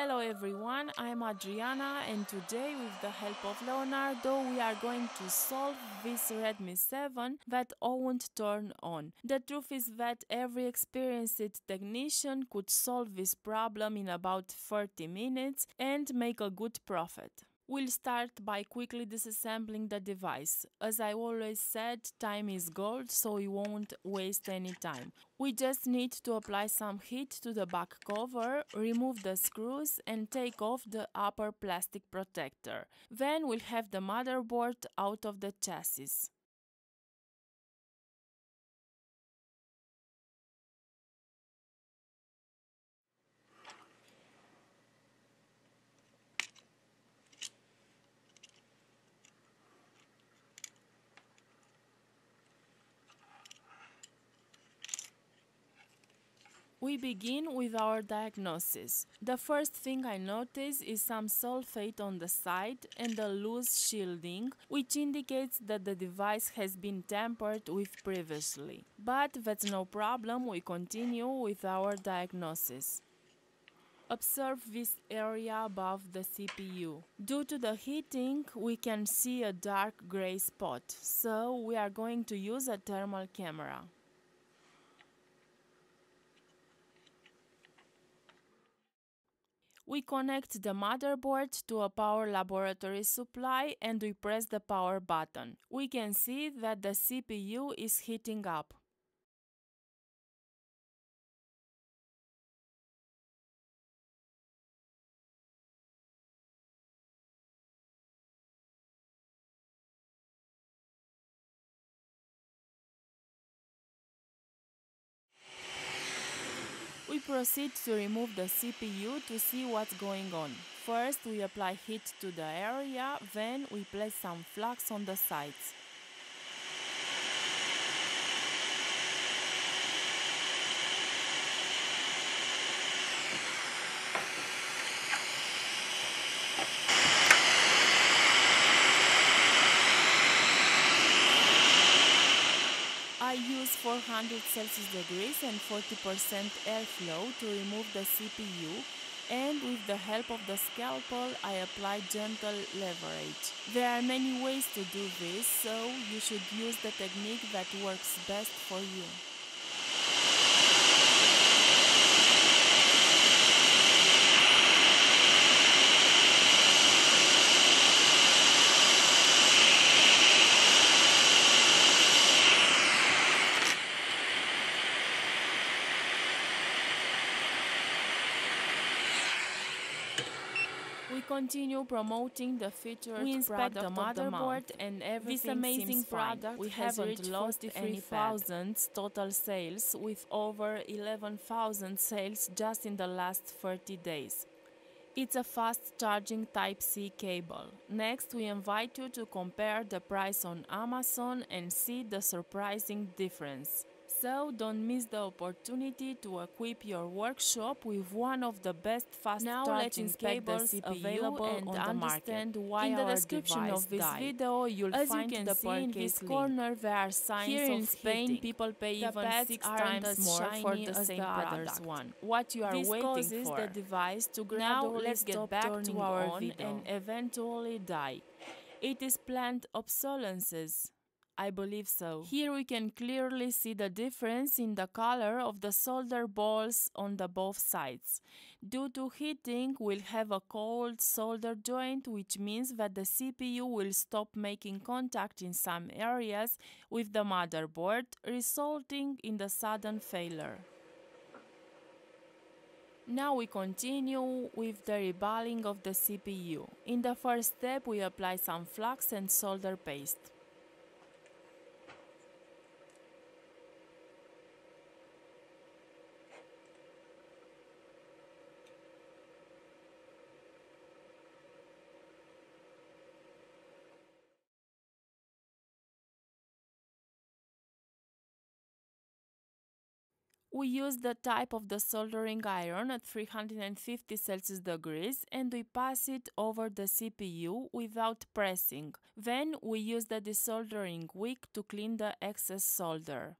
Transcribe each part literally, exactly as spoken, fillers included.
Hello everyone, I'm Adriana and today with the help of Leonardo we are going to solve this Redmi seven that won't turn on. The truth is that every experienced technician could solve this problem in about thirty minutes and make a good profit. We'll start by quickly disassembling the device. As I always said, time is gold, so we won't waste any time. We just need to apply some heat to the back cover, remove the screws and take off the upper plastic protector. Then we'll have the motherboard out of the chassis. We begin with our diagnosis. The first thing I notice is some sulfate on the side and a loose shielding, which indicates that the device has been tampered with previously. But that's no problem, we continue with our diagnosis. Observe this area above the C P U. Due to the heating, we can see a dark gray spot, so we are going to use a thermal camera. We connect the motherboard to a power laboratory supply and we press the power button. We can see that the C P U is heating up. We proceed to remove the C P U to see what's going on. First, we apply heat to the area, then we place some flux on the sides. I use four hundred Celsius degrees and forty percent airflow to remove the C P U, and with the help of the scalpel I apply gentle leverage. There are many ways to do this, so you should use the technique that works best for you. We continue promoting the featured we inspect product the motherboard and everything. This amazing seems product fine. We haven't lost any thousand total sales, with over eleven thousand sales just in the last thirty days. It's a fast charging Type C cable. Next, we invite you to compare the price on Amazon and see the surprising difference. So don't miss the opportunity to equip your workshop with one of the best fast charging cables available and understand why our device died. In the description of this video, you'll find the purchase link. As you can see in this corner, there are signs of heating. Here in Spain, people pay even six times more for the same product. What you are waiting for? This causes the device to gradually stop turning on and eventually die. It is planned obsolescence. I believe so. Here we can clearly see the difference in the color of the solder balls on the both sides. Due to heating, we'll have a cold solder joint, which means that the C P U will stop making contact in some areas with the motherboard, resulting in the sudden failure. Now we continue with the reballing of the C P U. In the first step, we apply some flux and solder paste. We use the type of the soldering iron at three hundred fifty Celsius degrees and we pass it over the C P U without pressing. Then we use the desoldering wick to clean the excess solder.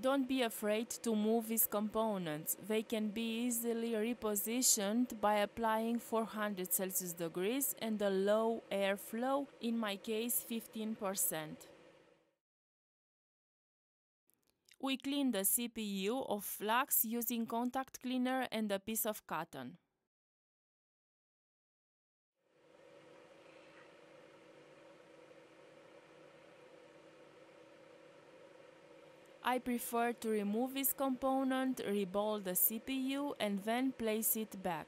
Don't be afraid to move these components. They can be easily repositioned by applying four hundred Celsius degrees and a low airflow, in my case fifteen percent. We clean the C P U of flux using contact cleaner and a piece of cotton. I prefer to remove this component, reball the C P U and then place it back.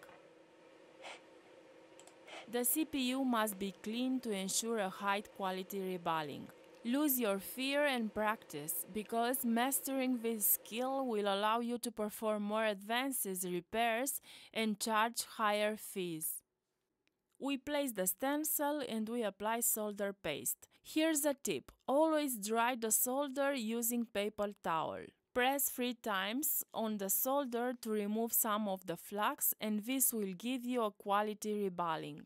The C P U must be clean to ensure a high quality reballing. Lose your fear and practice, because mastering this skill will allow you to perform more advanced repairs and charge higher fees. We place the stencil and we apply solder paste. Here's a tip: always dry the solder using paper towel. Press three times on the solder to remove some of the flux, and this will give you a quality reballing.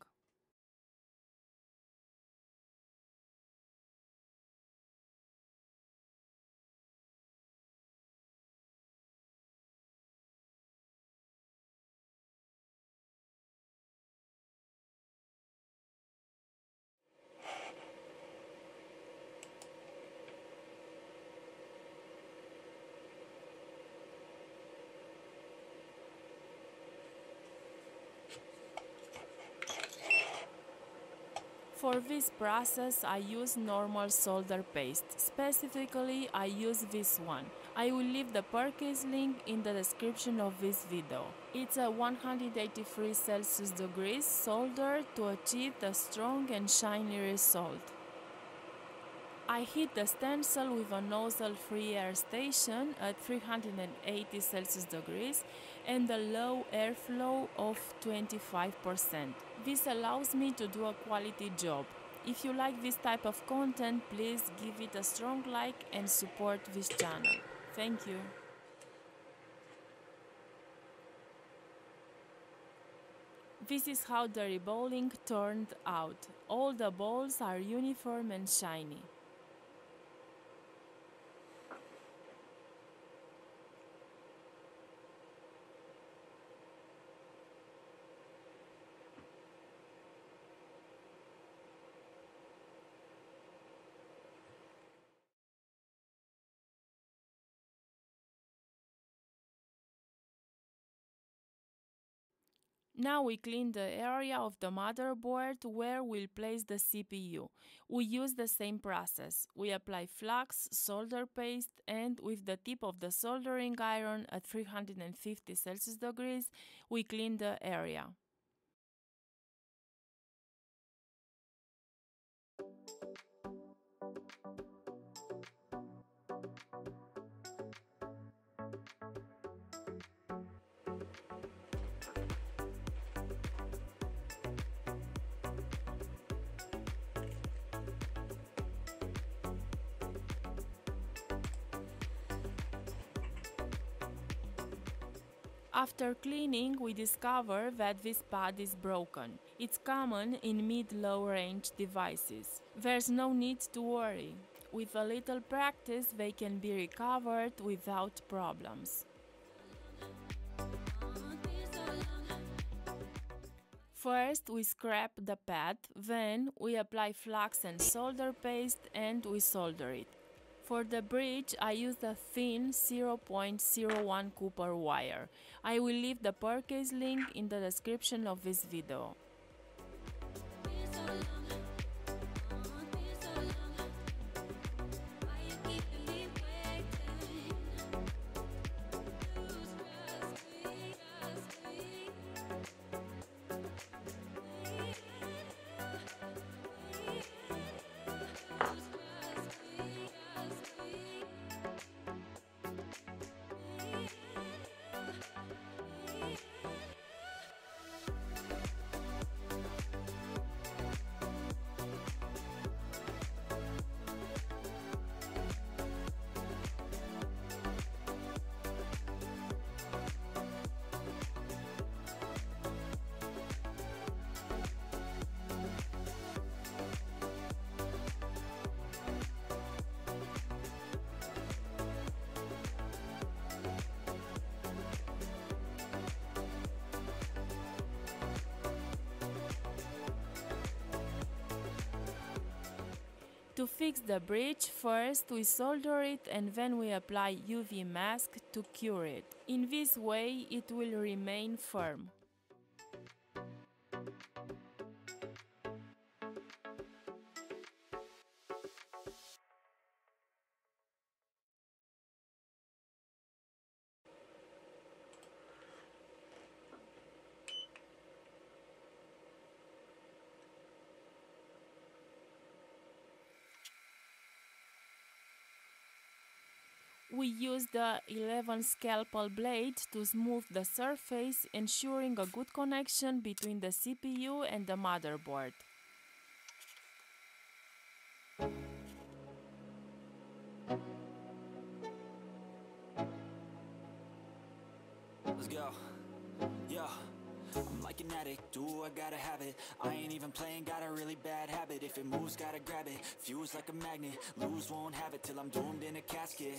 For this process, I use normal solder paste. Specifically, I use this one. I will leave the purchase link in the description of this video. It's a one hundred eighty-three Celsius degrees solder to achieve the strong and shiny result. I heat the stencil with a nozzle-free air station at three hundred eighty Celsius degrees and a low airflow of twenty-five percent. This allows me to do a quality job. If you like this type of content, please give it a strong like and support this channel. Thank you. This is how the reballing turned out. All the balls are uniform and shiny. Now we clean the area of the motherboard where we'll place the C P U. We use the same process. We apply flux, solder paste, and with the tip of the soldering iron at three hundred fifty Celsius degrees, we clean the area. After cleaning, we discover that this pad is broken. It's common in mid-low range devices. There's no need to worry. With a little practice, they can be recovered without problems. First, we scrap the pad, then we apply flux and solder paste and we solder it. For the bridge, I used a thin zero point zero one copper wire. I will leave the purchase link in the description of this video. To fix the breach, first we solder it and then we apply U V mask to cure it. In this way it will remain firm. We use the eleven scalpel blade to smooth the surface, ensuring a good connection between the C P U and the motherboard. Let's go. Yeah. I'm like an addict, do I gotta have it. I ain't even playing, got a really bad habit. If it moves, gotta grab it, fuse like a magnet. Lose, won't have it till I'm doomed in a casket.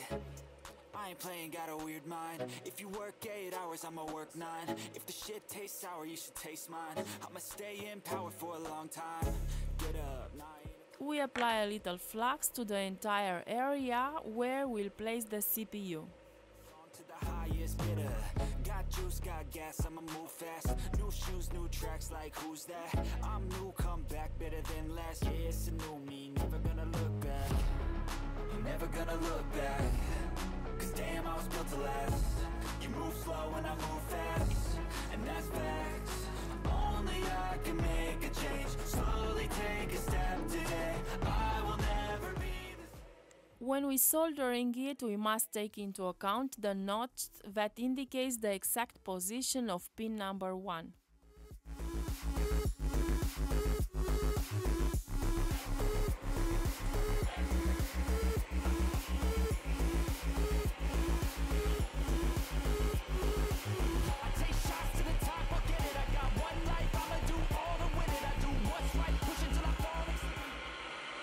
I ain't playing, got a weird mind. If you work eight hours, I'ma work nine. If the shit tastes sour, you should taste mine. I'ma stay in power for a long time. Get up, nine. We apply a little flux to the entire area where we'll place the C P U. To the highest bidder. Got juice, got gas, I'ma move fast. New shoes, new tracks, like who's that? I'm new, come back, better than last. Yeah, it's a new me, never gonna look back. Never gonna look back. Cause damn, I was built to last. You move slow and I move fast. And that's facts. Only I can make a change. Slowly take a step today. I will never be the same. When we soldering it, we must take into account the notch that indicates the exact position of pin number one.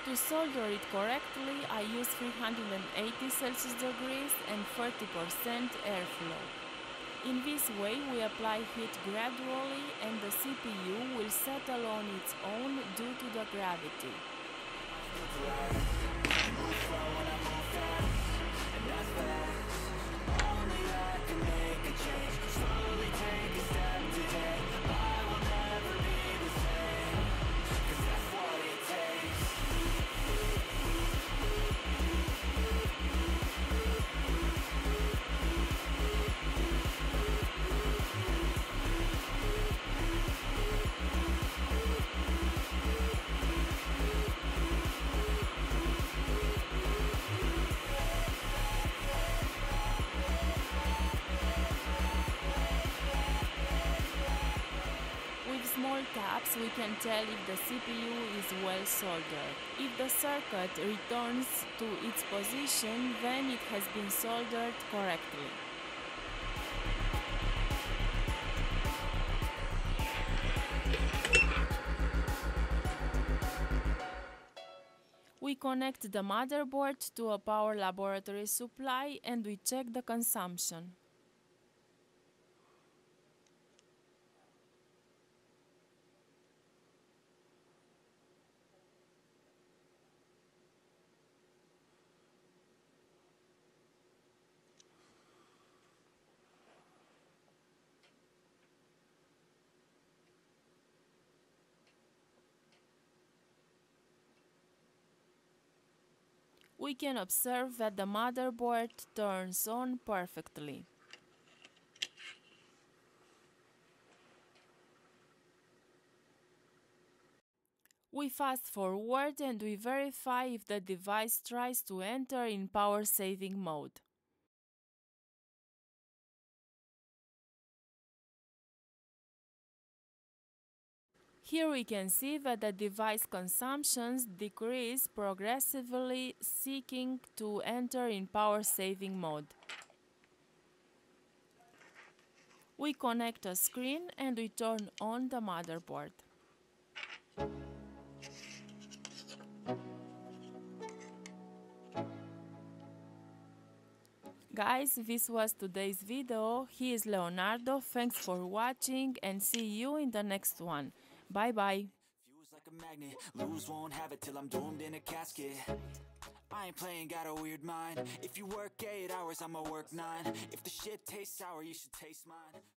To solder it correctly, I use three hundred eighty Celsius degrees and thirty percent airflow. In this way we apply heat gradually and the C P U will settle on its own due to the gravity. Taps we can tell if the C P U is well soldered. If the circuit returns to its position, then it has been soldered correctly. We connect the motherboard to a power laboratory supply and we check the consumption. We can observe that the motherboard turns on perfectly. We fast forward and we verify if the device tries to enter in power saving mode. Here we can see that the device consumptions decrease progressively, seeking to enter in power saving mode. We connect a screen and we turn on the motherboard. Guys, this was today's video. He is Leonardo, thanks for watching and see you in the next one. Bye bye. like a magnet. Lose, won't have it till I'm doomed in a casket. I ain't playing, got a weird mind. If you work eight hours, I'ma work nine. If the shit tastes sour, you should taste mine.